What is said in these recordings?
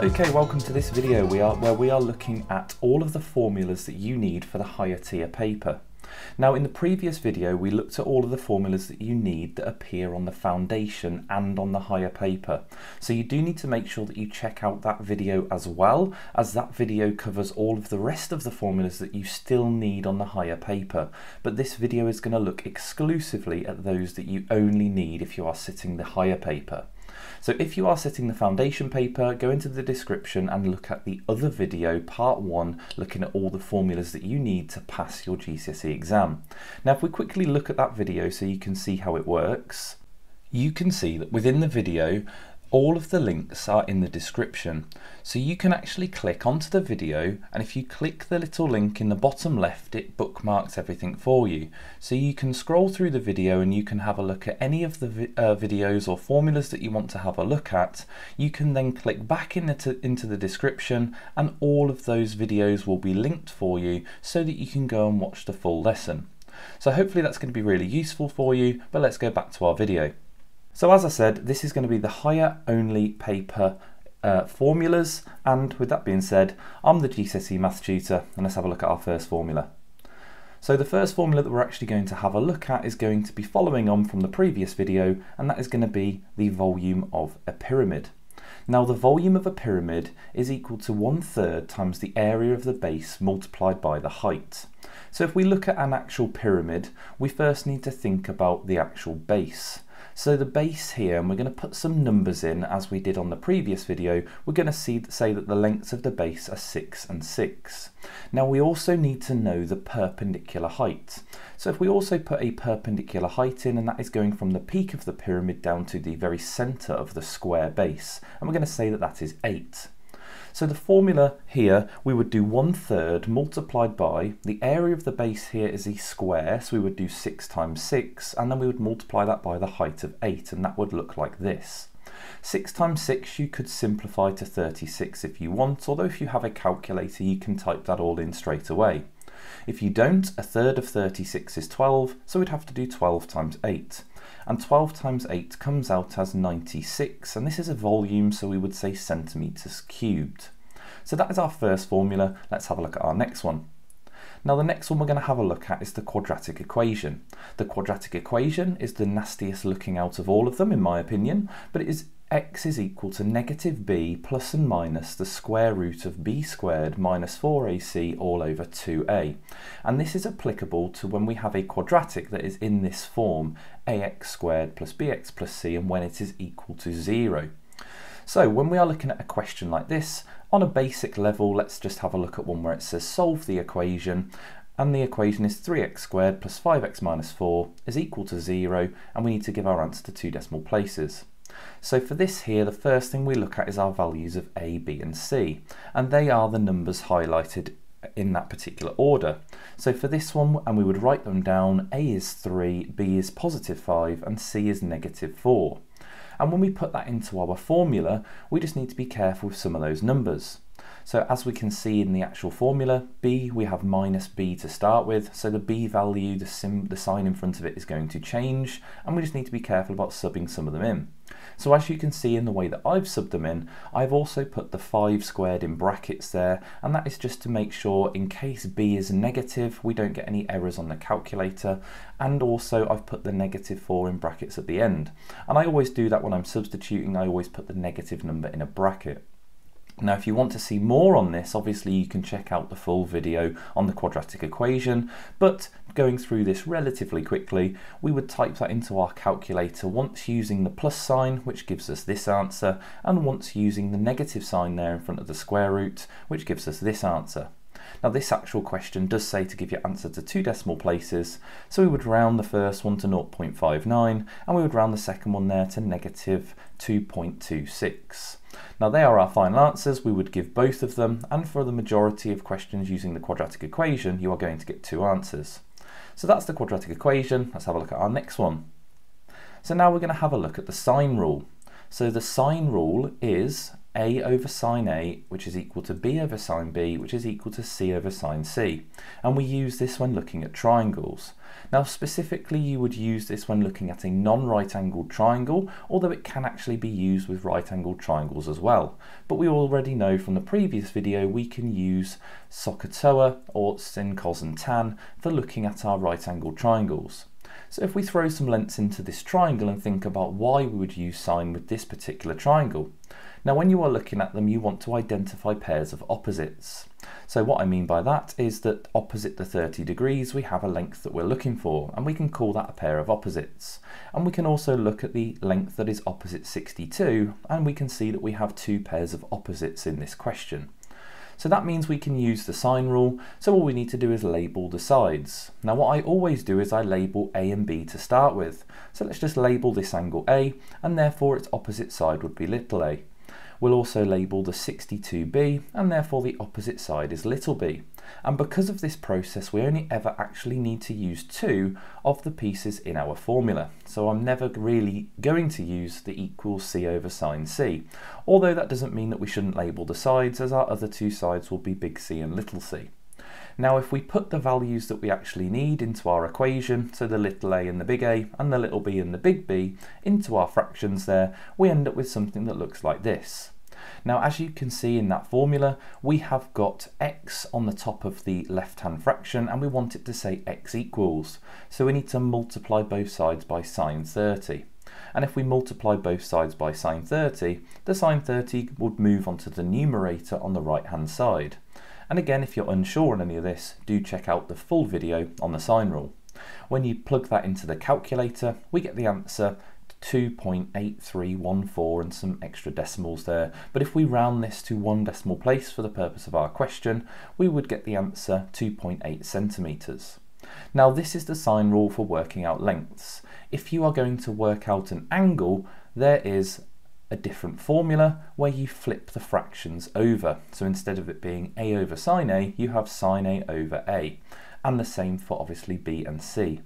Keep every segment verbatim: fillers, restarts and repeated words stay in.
Okay, welcome to this video we are, where we are looking at all of the formulas that you need for the higher tier paper. Now, in the previous video we looked at all of the formulas that you need that appear on the foundation and on the higher paper. So you do need to make sure that you check out that video as well, as that video covers all of the rest of the formulas that you still need on the higher paper. But this video is going to look exclusively at those that you only need if you are sitting the higher paper. So if you are sitting the foundation paper, go into the description and look at the other video, part one, looking at all the formulas that you need to pass your G C S E exam. Now, if we quickly look at that video so you can see how it works, you can see that within the video, all of the links are in the description. So you can actually click onto the video, and if you click the little link in the bottom left, it bookmarks everything for you. So you can scroll through the video and you can have a look at any of the vi uh, videos or formulas that you want to have a look at. You can then click back in the into the description and all of those videos will be linked for you so that you can go and watch the full lesson. So hopefully that's going to be really useful for you, but let's go back to our video. So as I said, this is going to be the higher only paper uh, formulas, and with that being said, I'm the G C S E math tutor, and let's have a look at our first formula. So the first formula that we're actually going to have a look at is going to be following on from the previous video, and that is going to be the volume of a pyramid. Now, the volume of a pyramid is equal to one third times the area of the base multiplied by the height. So if we look at an actual pyramid, we first need to think about the actual base. So the base here, and we're going to put some numbers in as we did on the previous video, we're going to see, say that the lengths of the base are six and six. Now we also need to know the perpendicular height. So if we also put a perpendicular height in, and that is going from the peak of the pyramid down to the very centre of the square base, and we're going to say that that is eight. So the formula here, we would do one third multiplied by, the area of the base here is a square, so we would do six times six, and then we would multiply that by the height of eight, and that would look like this. six times six you could simplify to thirty-six if you want, although if you have a calculator you can type that all in straight away. If you don't, a third of thirty-six is twelve, so we'd have to do twelve times eight. And twelve times eight comes out as ninety-six, and this is a volume, so we would say centimetres cubed. So that is our first formula. Let's have a look at our next one. Now the next one we're going to have a look at is the quadratic equation. The quadratic equation is the nastiest looking out of all of them, in my opinion, but it is x is equal to negative b plus and minus the square root of b squared minus four a c all over two a. And this is applicable to when we have a quadratic that is in this form, ax squared plus bx plus c, and when it is equal to zero. So when we are looking at a question like this, on a basic level, let's just have a look at one where it says solve the equation. And the equation is three x squared plus five x minus four is equal to zero, and we need to give our answer to two decimal places. So for this here, the first thing we look at is our values of A, B and C, and they are the numbers highlighted in that particular order. So for this one, and we would write them down, A is three, B is positive five and C is negative four. And when we put that into our formula, we just need to be careful with some of those numbers. So as we can see in the actual formula, B, we have minus B to start with, so the B value, the, sim, the sign in front of it is going to change, and we just need to be careful about subbing some of them in. So as you can see in the way that I've subbed them in, I've also put the five squared in brackets there, and that is just to make sure in case B is negative, we don't get any errors on the calculator, and also I've put the negative four in brackets at the end. And I always do that when I'm substituting, I always put the negative number in a bracket. Now if you want to see more on this, obviously you can check out the full video on the quadratic equation, but going through this relatively quickly, we would type that into our calculator once using the plus sign, which gives us this answer, and once using the negative sign there in front of the square root, which gives us this answer. Now this actual question does say to give your answer to two decimal places, so we would round the first one to zero point five nine, and we would round the second one there to negative two point two six. Now they are our final answers, we would give both of them, and for the majority of questions using the quadratic equation, you are going to get two answers. So that's the quadratic equation. Let's have a look at our next one. So now we're going to have a look at the sine rule. So the sine rule is a over sine A, which is equal to b over sine B, which is equal to c over sine C. And we use this when looking at triangles. Now specifically you would use this when looking at a non-right angled triangle, although it can actually be used with right angled triangles as well. But we already know from the previous video we can use SOHCAHTOA or sin, cos and tan for looking at our right angled triangles. So if we throw some lengths into this triangle and think about why we would use sine with this particular triangle. Now when you are looking at them you want to identify pairs of opposites. So what I mean by that is that opposite the thirty degrees we have a length that we're looking for, and we can call that a pair of opposites. And we can also look at the length that is opposite sixty-two, and we can see that we have two pairs of opposites in this question. So that means we can use the sine rule, so all we need to do is label the sides. Now what I always do is I label A and B to start with. So let's just label this angle A, and therefore its opposite side would be little a. We'll also label the sixty-two b, and therefore the opposite side is little b. And because of this process we only ever actually need to use two of the pieces in our formula. So I'm never really going to use the equals c over sine c. Although that doesn't mean that we shouldn't label the sides, as our other two sides will be big C and little c. Now if we put the values that we actually need into our equation, so the little a and the big A and the little b and the big B, into our fractions there, we end up with something that looks like this. Now as you can see in that formula we have got x on the top of the left hand fraction, and we want it to say x equals. So we need to multiply both sides by sine thirty. And if we multiply both sides by sine thirty, the sine thirty would move onto the numerator on the right hand side. And again, if you're unsure on any of this, do check out the full video on the sine rule. When you plug that into the calculator, we get the answer two point eight three one four and some extra decimals there. But if we round this to one decimal place for the purpose of our question, we would get the answer two point eight centimetres. Now this is the sine rule for working out lengths. If you are going to work out an angle, there is a different formula where you flip the fractions over. So instead of it being A over sine A, you have sine A over A, and the same for obviously B and C.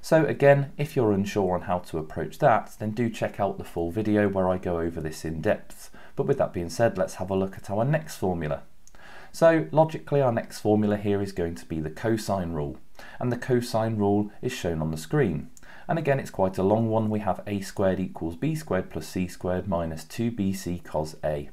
So again, if you're unsure on how to approach that, then do check out the full video where I go over this in depth. But with that being said, let's have a look at our next formula. So logically our next formula here is going to be the cosine rule, and the cosine rule is shown on the screen. And again, it's quite a long one. We have a squared equals b squared plus c squared minus two b c cos a.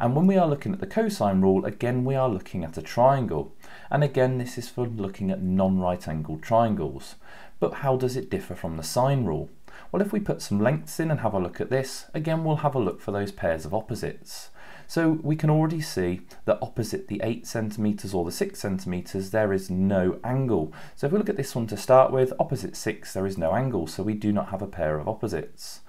And when we are looking at the cosine rule, again, we are looking at a triangle. And again, this is for looking at non-right angled triangles. But how does it differ from the sine rule? Well, if we put some lengths in and have a look at this, again, we'll have a look for those pairs of opposites. So we can already see that opposite the eight centimetres or the six centimetres, there is no angle. So if we look at this one to start with, opposite six, there is no angle, so we do not have a pair of opposites.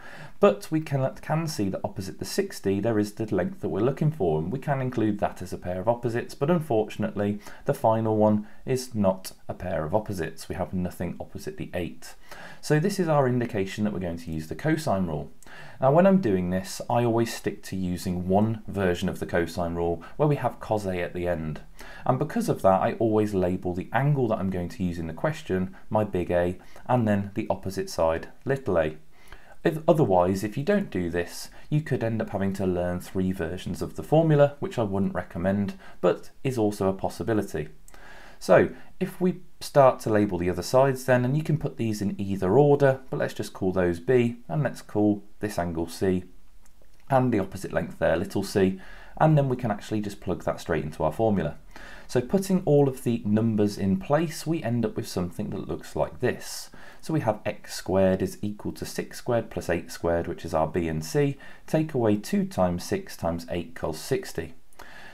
But we can, can see that opposite the sixty, there is the length that we're looking for, and we can include that as a pair of opposites, but unfortunately, the final one is not a pair of opposites. We have nothing opposite the eight. So this is our indication that we're going to use the cosine rule. Now when I'm doing this, I always stick to using one version of the cosine rule where we have cos A at the end. And because of that, I always label the angle that I'm going to use in the question, my big A, and then the opposite side, little a. If, otherwise, if you don't do this, you could end up having to learn three versions of the formula, which I wouldn't recommend, but is also a possibility. So if we start to label the other sides then, and you can put these in either order, but let's just call those B, and let's call this angle C, and the opposite length there, little c, and then we can actually just plug that straight into our formula. So putting all of the numbers in place, we end up with something that looks like this. So we have x squared is equal to six squared plus eight squared, which is our b and c, take away two times six times eight cos sixty.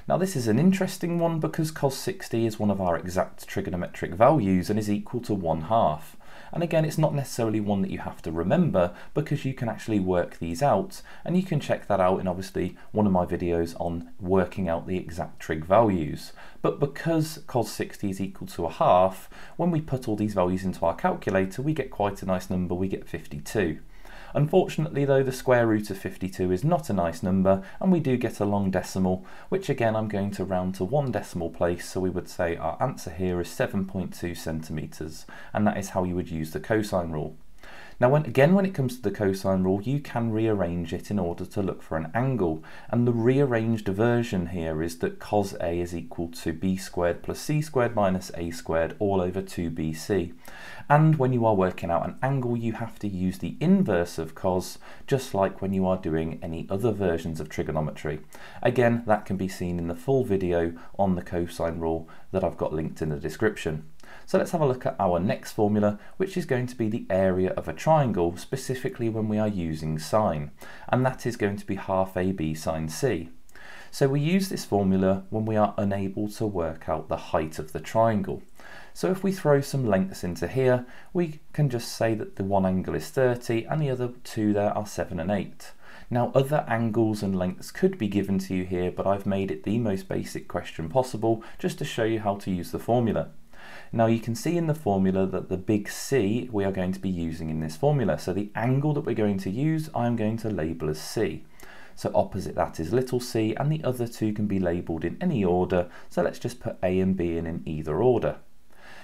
Now this is an interesting one because cos sixty is one of our exact trigonometric values and is equal to one half. And again, it's not necessarily one that you have to remember because you can actually work these out, and you can check that out in obviously one of my videos on working out the exact trig values. But because cos sixty is equal to a half, when we put all these values into our calculator, we get quite a nice number, we get fifty-two. Unfortunately though, the square root of fifty-two is not a nice number, and we do get a long decimal, which again I'm going to round to one decimal place, so we would say our answer here is seven point two centimetres, and that is how you would use the cosine rule. Now when, again when it comes to the cosine rule, you can rearrange it in order to look for an angle, and the rearranged version here is that cos A is equal to B squared plus C squared minus A squared all over two B C. And when you are working out an angle, you have to use the inverse of cos, just like when you are doing any other versions of trigonometry. Again, that can be seen in the full video on the cosine rule that I've got linked in the description. So let's have a look at our next formula, which is going to be the area of a triangle, specifically when we are using sine, and that is going to be half A B sine C. So we use this formula when we are unable to work out the height of the triangle. So if we throw some lengths into here, we can just say that the one angle is thirty and the other two there are seven and eight. Now other angles and lengths could be given to you here, but I've made it the most basic question possible just to show you how to use the formula. Now you can see in the formula that the big C we are going to be using in this formula. So the angle that we're going to use, I'm going to label as C. So opposite that is little c, and the other two can be labelled in any order, so let's just put A and B in in either order.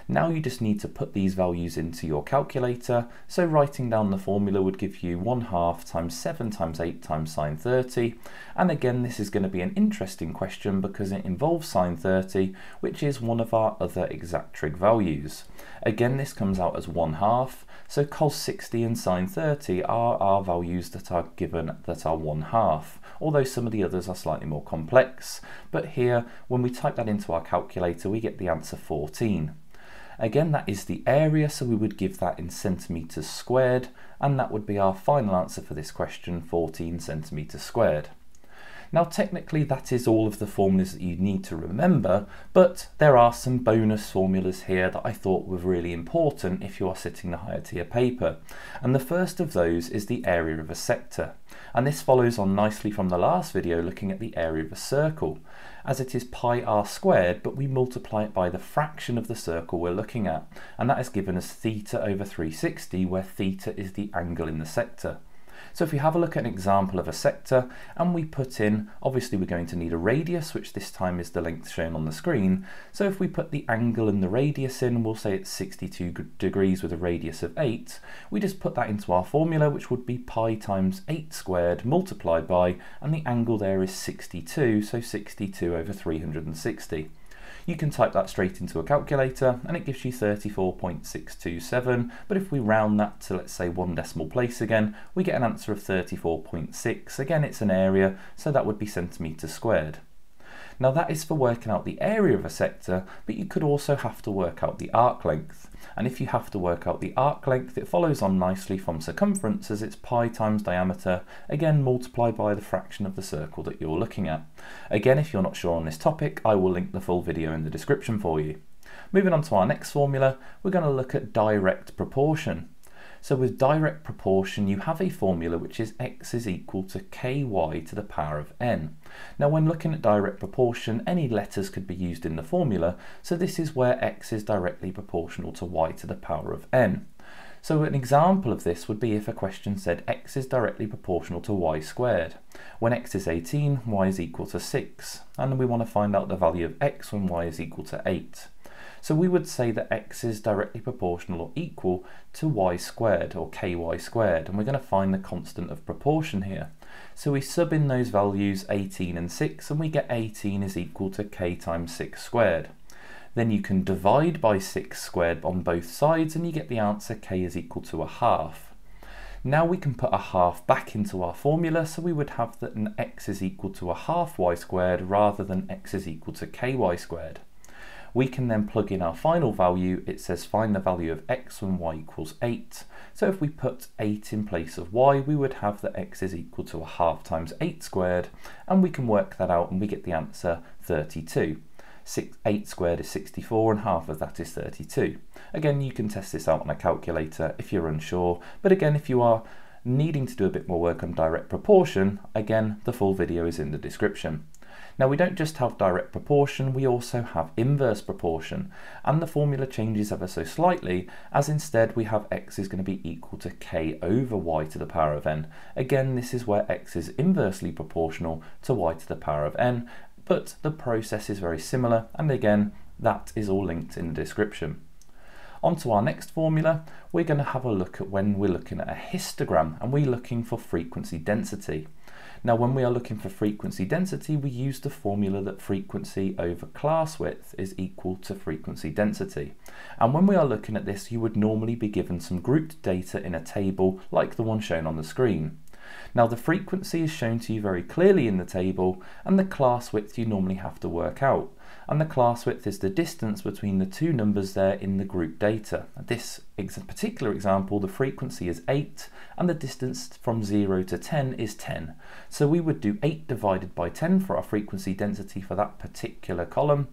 Now you just need to put these values into your calculator, so writing down the formula would give you one half times seven times eight times sine thirty, and again this is going to be an interesting question because it involves sine thirty, which is one of our other exact trig values. Again this comes out as one half, so cos sixty and sine thirty are our values that are given that are one half, although some of the others are slightly more complex, but here when we type that into our calculator we get the answer fourteen. Again, that is the area, so we would give that in centimetres squared, and that would be our final answer for this question, fourteen centimetres squared. Now technically that is all of the formulas that you need to remember, but there are some bonus formulas here that I thought were really important if you are sitting the higher tier paper. And the first of those is the area of a sector. And this follows on nicely from the last video looking at the area of a circle, as it is pi r squared, but we multiply it by the fraction of the circle we're looking at. And that is given as theta over three hundred sixty, where theta is the angle in the sector. So if we have a look at an example of a sector and we put in, obviously we're going to need a radius, which this time is the length shown on the screen. So if we put the angle and the radius in, we'll say it's sixty-two degrees with a radius of eight. We just put that into our formula, which would be pi times eight squared multiplied by, and the angle there is sixty-two, so sixty-two over three hundred sixty. You can type that straight into a calculator and it gives you thirty-four point six two seven, but if we round that to, let's say, one decimal place again, we get an answer of thirty-four point six. Again, it's an area, so that would be centimetres squared. Now that is for working out the area of a sector, but you could also have to work out the arc length. And if you have to work out the arc length, it follows on nicely from circumference, as it's pi times diameter, again multiplied by the fraction of the circle that you're looking at. Again, if you're not sure on this topic, I will link the full video in the description for you. Moving on to our next formula, we're going to look at direct proportion. So with direct proportion, you have a formula which is x is equal to ky to the power of n. Now when looking at direct proportion, any letters could be used in the formula, so this is where x is directly proportional to y to the power of n. So an example of this would be if a question said x is directly proportional to y squared. When x is eighteen, y is equal to six, and we want to find out the value of x when y is equal to eight. So we would say that x is directly proportional or equal to y squared, or ky squared, and we're going to find the constant of proportion here. So we sub in those values eighteen and six, and we get eighteen is equal to k times six squared. Then you can divide by six squared on both sides, and you get the answer k is equal to a half. Now we can put a half back into our formula, so we would have that an x is equal to a half y squared rather than x is equal to ky squared. We can then plug in our final value. It says find the value of x when y equals eight. So if we put eight in place of y, we would have that x is equal to a half times eight squared, and we can work that out and we get the answer thirty-two. Six, eight squared is sixty-four and half of that is thirty-two. Again, you can test this out on a calculator if you're unsure, but again, if you are needing to do a bit more work on direct proportion, again, the full video is in the description. Now we don't just have direct proportion, we also have inverse proportion, and the formula changes ever so slightly, as instead we have x is going to be equal to k over y to the power of n. Again, this is where x is inversely proportional to y to the power of n, but the process is very similar, and again, that is all linked in the description. On to our next formula, we're going to have a look at when we're looking at a histogram and we're looking for frequency density. Now when we are looking for frequency density, we use the formula that frequency over class width is equal to frequency density. And when we are looking at this, you would normally be given some grouped data in a table like the one shown on the screen. Now the frequency is shown to you very clearly in the table, and the class width you normally have to work out. And the class width is the distance between the two numbers there in the group data. This particular example, the frequency is eight and the distance from zero to ten is ten. So we would do eight divided by ten for our frequency density for that particular column,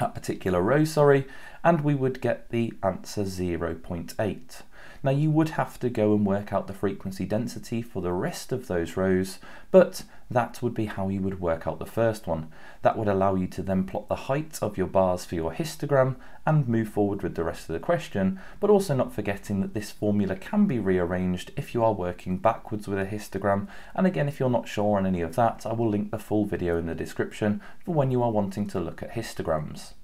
that particular row, sorry, and we would get the answer zero point eight. Now you would have to go and work out the frequency density for the rest of those rows, but that would be how you would work out the first one. That would allow you to then plot the height of your bars for your histogram and move forward with the rest of the question, but also not forgetting that this formula can be rearranged if you are working backwards with a histogram. And again, if you're not sure on any of that, I will link the full video in the description for when you are wanting to look at histograms.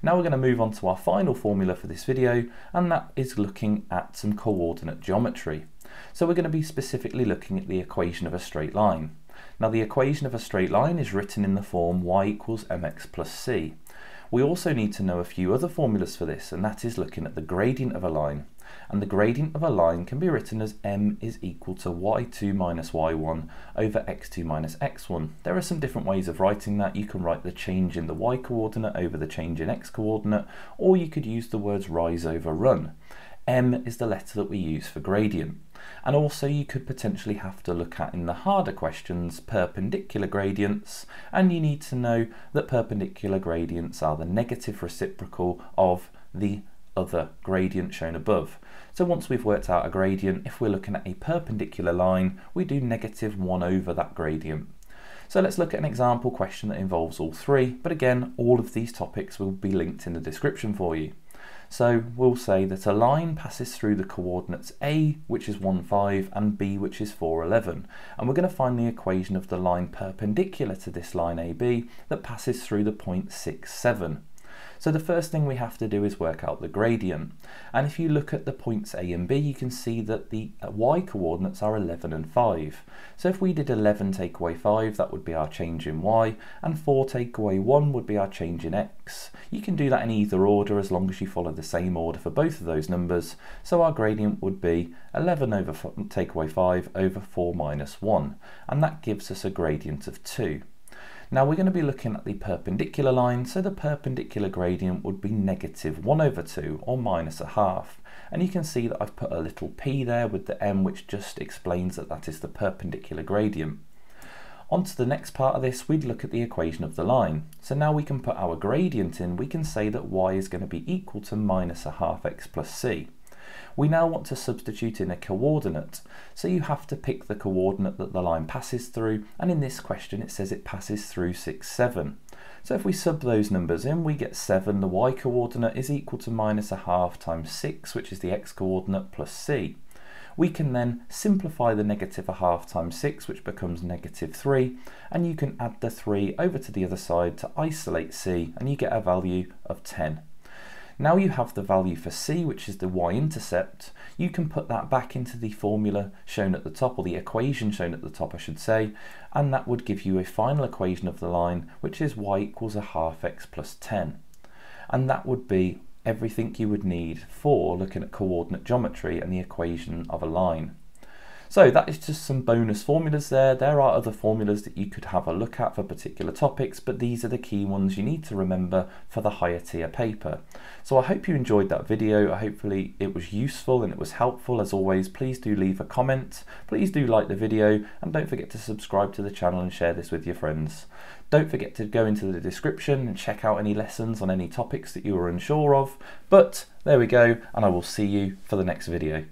Now we're going to move on to our final formula for this video, and that is looking at some coordinate geometry. So we're going to be specifically looking at the equation of a straight line. Now the equation of a straight line is written in the form y equals mx plus c. We also need to know a few other formulas for this, and that is looking at the gradient of a line. And the gradient of a line can be written as m is equal to y two minus y one over x two minus x one. There are some different ways of writing that. You can write the change in the y coordinate over the change in x coordinate, or you could use the words rise over run. M is the letter that we use for gradient. And also you could potentially have to look at in the harder questions perpendicular gradients, and you need to know that perpendicular gradients are the negative reciprocal of the other gradient shown above. So once we've worked out a gradient, if we're looking at a perpendicular line, we do negative one over that gradient. So let's look at an example question that involves all three, but again, all of these topics will be linked in the description for you. So we'll say that a line passes through the coordinates A, which is one, five, and B, which is four, eleven. And we're going to find the equation of the line perpendicular to this line A B that passes through the point six, seven. So the first thing we have to do is work out the gradient. And if you look at the points A and B, you can see that the y coordinates are eleven and five. So if we did eleven take away five, that would be our change in y, and four take away one would be our change in x. You can do that in either order as long as you follow the same order for both of those numbers. So our gradient would be eleven over take away five over four minus one, and that gives us a gradient of two. Now we're going to be looking at the perpendicular line, so the perpendicular gradient would be negative one over two, or minus a half. And you can see that I've put a little p there with the m, which just explains that that is the perpendicular gradient. On to the next part of this, we'd look at the equation of the line. So now we can put our gradient in, we can say that y is going to be equal to minus a half x plus c. We now want to substitute in a coordinate, so you have to pick the coordinate that the line passes through, and in this question it says it passes through six, seven. So if we sub those numbers in, we get seven, the y coordinate is equal to minus a half times six, which is the x coordinate, plus c. We can then simplify the negative a half times six, which becomes negative three, and you can add the three over to the other side to isolate c, and you get a value of ten. Now you have the value for c, which is the y-intercept. You can put that back into the formula shown at the top, or the equation shown at the top, I should say, and that would give you a final equation of the line, which is y equals a half x plus ten. And that would be everything you would need for looking at coordinate geometry and the equation of a line. So that is just some bonus formulas there. There are other formulas that you could have a look at for particular topics, but these are the key ones you need to remember for the higher tier paper. So I hope you enjoyed that video. Hopefully it was useful and it was helpful. As always, please do leave a comment. Please do like the video, and don't forget to subscribe to the channel and share this with your friends. Don't forget to go into the description and check out any lessons on any topics that you were unsure of. But there we go, and I will see you for the next video.